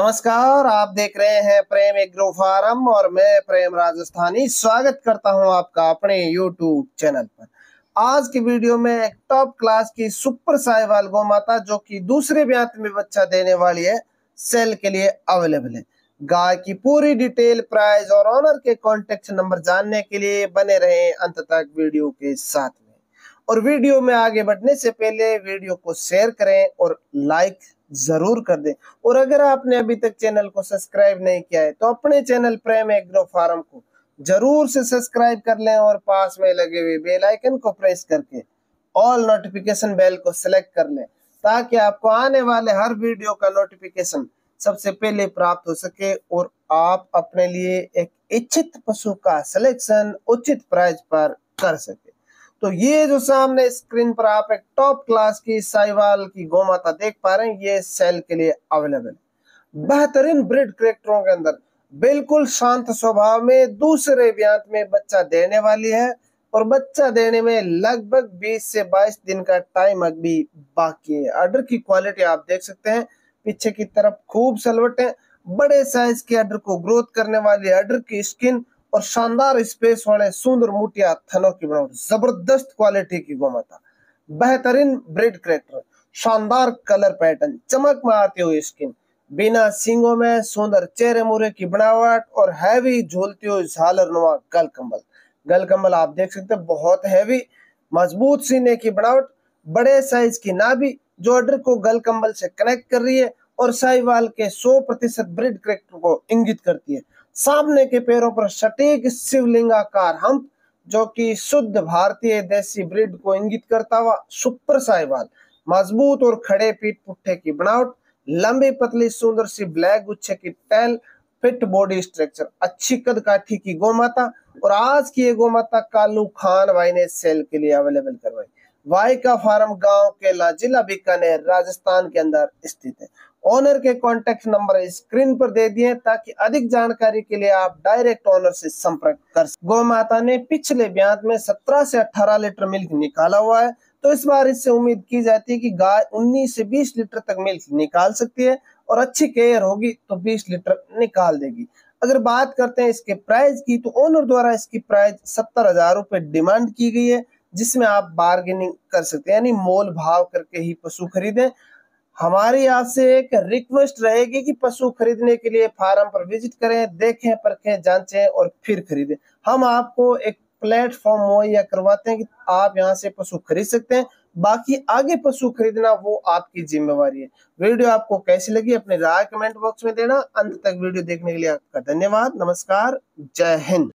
नमस्कार, आप देख रहे हैं प्रेम एग्रो फार्म और मैं प्रेम राजस्थानी स्वागत करता हूं आपका अपने YouTube चैनल पर। आज की वीडियो में एक टॉप क्लास की सुपर साहीवाल गौमाता जो कि दूसरे ब्यांत में बच्चा देने वाली है, सेल के लिए अवेलेबल है। गाय की पूरी डिटेल, प्राइस और ऑनर के कॉन्टेक्ट नंबर जानने के लिए बने रहे अंत तक वीडियो के साथ में। और वीडियो में आगे बढ़ने से पहले वीडियो को शेयर करें और लाइक जरूर कर दें। और अगर आपने अभी तक चैनल को सब्सक्राइब नहीं किया है तो अपने चैनल प्रेम एग्रो फार्म को जरूर से सब्सक्राइब कर लें और पास में लगे हुए बेल आइकन को प्रेस करके ऑल नोटिफिकेशन बेल को सिलेक्ट कर लें ताकि आपको आने वाले हर वीडियो का नोटिफिकेशन सबसे पहले प्राप्त हो सके और आप अपने लिए एक इच्छित पशु का सिलेक्शन उचित प्राइस पर कर सके। तो ये जो सामने स्क्रीन पर आप एक टॉप क्लास की साहीवाल की गौमाता देख पा रहे हैं, ये सेल के लिए अवेलेबल है। बेहतरीन ब्रीड कैरेक्टरों के अंदर बिल्कुल शांत स्वभाव में दूसरे ब्यांत में बच्चा देने वाली है और बच्चा देने में लगभग 20 से 22 दिन का टाइम अभी बाकी है। अडर की क्वालिटी आप देख सकते हैं, पीछे की तरफ खूब सलवट है। बड़े साइज के अडर को ग्रोथ करने वाली अडर की स्किन और शानदार स्पेस वाले सुंदर मोटिया थनों की बनावट, जबरदस्त क्वालिटी की गौमाता, बेहतरीन ब्रीड कैरेक्टर, शानदार कलर पैटर्न, चमक में आती हुई स्किन, बिना सींगों में सुंदर चेहरे मुरे की बनावट और हैवी झूलती हुई झालर नुमा गलकंबल। गलकंबल आप देख सकते हैं, बहुत हैवी मजबूत सीने की बनावट, बड़े साइज की नाभि जो अडर को गलकंबल से कनेक्ट कर रही है और साहीवाल के 100% ब्रीड कैरेक्टर को इंगित करती है। सामने के पैरों पर सटीक शिवलिंगाकार हम्प जो कि शुद्ध भारतीय देसी ब्रीड को इंगित करता हुआ सुपर साहीवाल, मजबूत और खड़े पीठ पुट्ठे की बनावट, लंबी पतली सुंदर सी ब्लैक गुच्छे की टेल, फिट बॉडी स्ट्रक्चर, अच्छी कद काठी की गौमाता। और आज की ये गौमाता कालू खान भाई ने सेल के लिए अवेलेबल करवाई। भाई का फार्म गांव केला, जिला बीकानेर, राजस्थान के अंदर स्थित है। ऑनर के कॉन्टेक्ट नंबर स्क्रीन पर दे दिए ताकि अधिक जानकारी के लिए आप डायरेक्ट ऑनर से संपर्क कर सकें। गौमाता ने पिछले ब्यांत में 17 से 18 लीटर मिल्क निकाला हुआ है, तो इस बार इससे उम्मीद की जाती है कि गाय 19 से 20 लीटर तक मिल्क निकाल सकती है और अच्छी केयर होगी तो 20 लीटर निकाल देगी। अगर बात करते हैं इसके प्राइस की तो ऑनर द्वारा इसकी प्राइस 70,000 रुपए डिमांड की गई है, जिसमें आप बार्गेनिंग कर सकते हैं, यानी मोल भाव करके ही पशु खरीदें। हमारी आपसे एक रिक्वेस्ट रहेगी कि पशु खरीदने के लिए फार्म पर विजिट करें, देखें, परखें, जांचें और फिर खरीदें। हम आपको एक प्लेटफॉर्म मुहैया करवाते हैं कि आप यहां से पशु खरीद सकते हैं, बाकी आगे पशु खरीदना वो आपकी जिम्मेवारी है। वीडियो आपको कैसी लगी अपने राय कमेंट बॉक्स में देना। अंत तक वीडियो देखने के लिए आपका धन्यवाद। नमस्कार, जय हिंद।